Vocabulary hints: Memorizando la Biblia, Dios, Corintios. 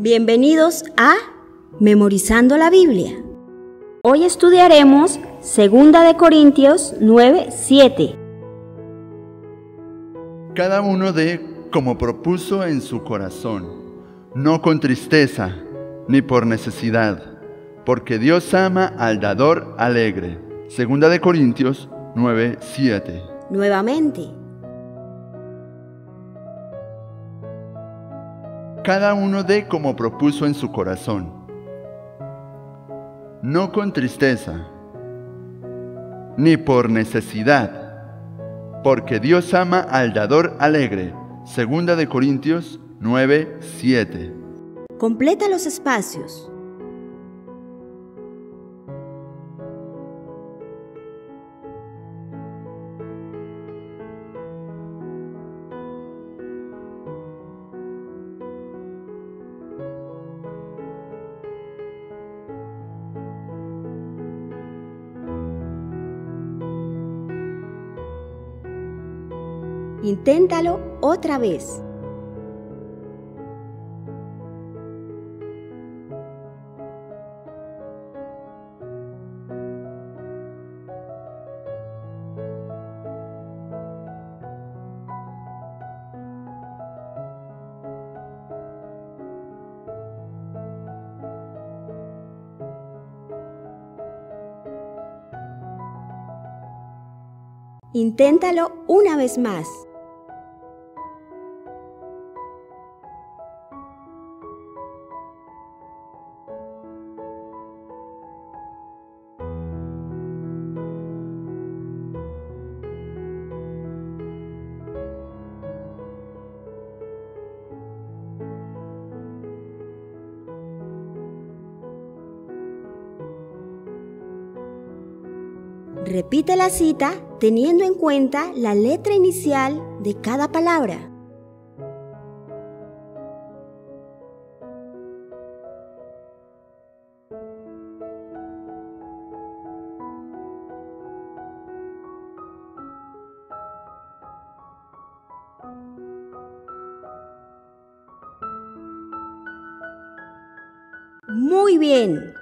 Bienvenidos a Memorizando la Biblia. Hoy estudiaremos 2 Corintios 9:7. Cada uno dé como propuso en su corazón, no con tristeza ni por necesidad, porque Dios ama al dador alegre. 2 Corintios 9:7. Nuevamente. Cada uno dé como propuso en su corazón, no con tristeza, ni por necesidad, porque Dios ama al dador alegre. 2 Corintios 9:7. Completa los espacios. Inténtalo otra vez. Inténtalo una vez más. Repite la cita teniendo en cuenta la letra inicial de cada palabra. Muy bien.